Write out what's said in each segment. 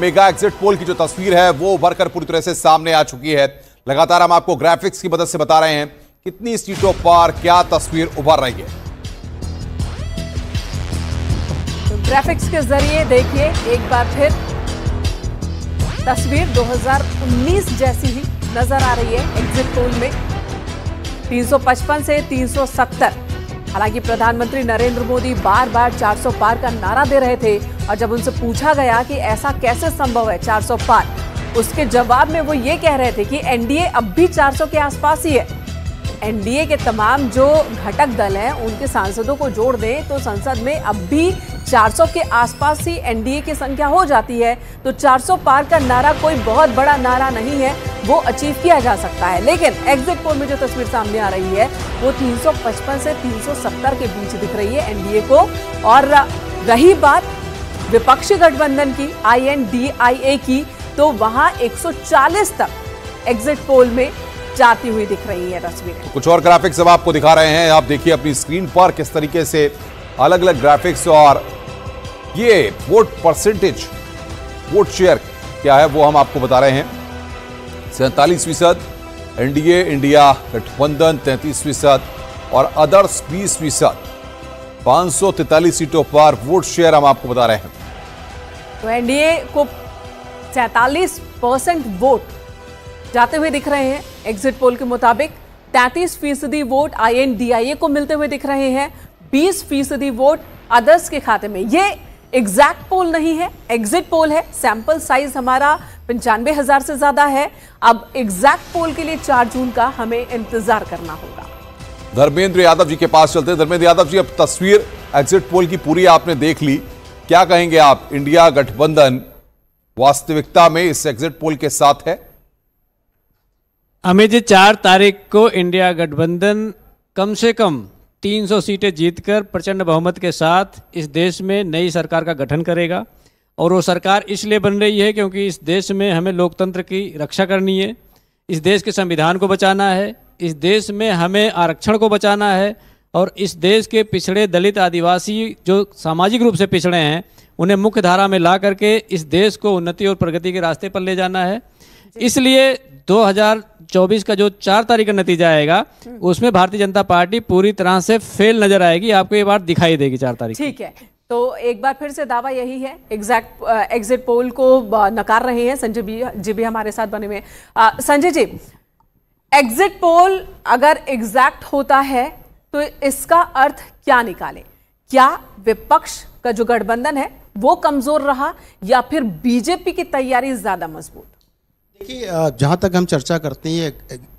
Mega exit poll की जो तस्वीर है वो उभर कर पूरी तरह से सामने आ चुकी है। लगातार हम आपको ग्राफिक्स की मदद से बता रहे हैं कितनी सीटों पर क्या तस्वीर उभर रही है। तो ग्राफिक्स के जरिए देखिए एक बार फिर तस्वीर 2019 जैसी ही नजर आ रही है। एग्जिट पोल में 355 से 370। हालांकि प्रधानमंत्री नरेंद्र मोदी बार बार 400 पार का नारा दे रहे थे और जब उनसे पूछा गया कि ऐसा कैसे संभव है 400 पार, उसके जवाब में वो ये कह रहे थे कि एनडीए अब भी 400 के आसपास ही है। एनडीए के तमाम जो घटक दल हैं उनके सांसदों को जोड़ दें तो संसद में अब भी 400 के आसपास ही एनडीए की संख्या हो जाती है। तो 400 पार का नारा कोई बहुत बड़ा नारा नहीं है, वो अचीव किया जा सकता है। लेकिन एग्जिट पोल में जो तस्वीर सामने आ रही है वो 355 से 370 के बीच दिख रही है एनडीए को। और रही बात विपक्षी गठबंधन की, INDIA की, तो वहां 140 तक एग्जिट पोल में जाती हुई दिख रही है तस्वीरें। कुछ और ग्राफिक्स अब आपको दिखा रहे हैं। आप देखिए अपनी स्क्रीन पर किस तरीके से अलग अलग ग्राफिक्स और ये वोट परसेंटेज, वोट शेयर क्या है वो हम आपको बता रहे हैं। 47% एनडीए इंडिया गठबंधन, 33% और अदर्स 20%। 543 सीटों पर वोट शेयर हम आपको बता रहे हैं। तो एनडीए को 47% वोट जाते हुए दिख रहे हैं एग्जिट पोल के मुताबिक। 33% वोट INDIA को मिलते हुए दिख रहे हैं। 20% वोट अदर्स के खाते में। ये एग्जैक्ट पोल नहीं है, एग्जिट पोल है। सैंपल साइज हमारा 95,000 से ज्यादा है। अब एग्जैक्ट पोल के लिए 4 जून का हमें इंतजार करना होगा। धर्मेंद्र यादव जी के पास चलते हैं। धर्मेंद्र यादव जी, अब तस्वीर एग्जिट पोल की पूरी आपने देख ली, क्या कहेंगे आप? इंडिया गठबंधन वास्तविकता में इस एग्जिट पोल के साथ है? हमें 4 तारीख को इंडिया गठबंधन कम से कम 300 सीटें जीतकर प्रचंड बहुमत के साथ इस देश में नई सरकार का गठन करेगा। और वो सरकार इसलिए बन रही है क्योंकि इस देश में हमें लोकतंत्र की रक्षा करनी है, इस देश के संविधान को बचाना है, इस देश में हमें आरक्षण को बचाना है और इस देश के पिछड़े दलित आदिवासी जो सामाजिक रूप से पिछड़े हैं उन्हें मुख्य धारा में ला करके इस देश को उन्नति और प्रगति के रास्ते पर ले जाना है। इसलिए 2024 का जो 4 तारीख का नतीजा आएगा उसमें भारतीय जनता पार्टी पूरी तरह से फेल नजर आएगी। आपको ये बात दिखाई देगी 4 तारीख। ठीक है, तो एक बार फिर से दावा यही है। एग्जिट पोल को नकार रहे हैं संजय जी भी हमारे साथ बने हुए हैं। संजय जी, एग्जिट पोल अगर एग्जैक्ट होता है तो इसका अर्थ क्या निकाले? क्या विपक्ष का जो गठबंधन है वो कमजोर रहा या फिर बीजेपी की तैयारी ज्यादा मजबूत? देखिए, जहाँ तक हम चर्चा करते हैं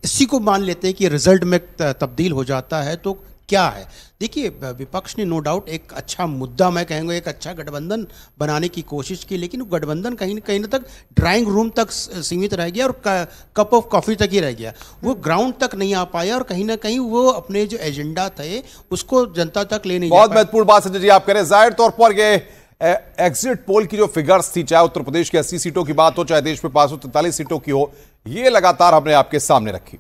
इसी को मान लेते हैं कि रिजल्ट में तब्दील हो जाता है तो क्या है। देखिए, विपक्ष ने नो डाउट एक अच्छा मुद्दा, मैं कहूँगा एक अच्छा गठबंधन बनाने की कोशिश की, लेकिन गठबंधन कहीं ना तक ड्राइंग रूम तक सीमित रह गया और कप ऑफ कॉफ़ी तक ही रह गया। वो ग्राउंड तक नहीं आ पाया और कहीं ना कहीं वो अपने जो एजेंडा थे उसको जनता तक ले नहीं। बहुत महत्वपूर्ण बात संजय जी आप कह रहे हैं। जाहिर तौर पर ये एग्जिट पोल की जो फिगर्स थी, चाहे उत्तर प्रदेश की 80 सीटों की बात हो, चाहे देश में 543 सीटों की हो, ये लगातार हमने आपके सामने रखी।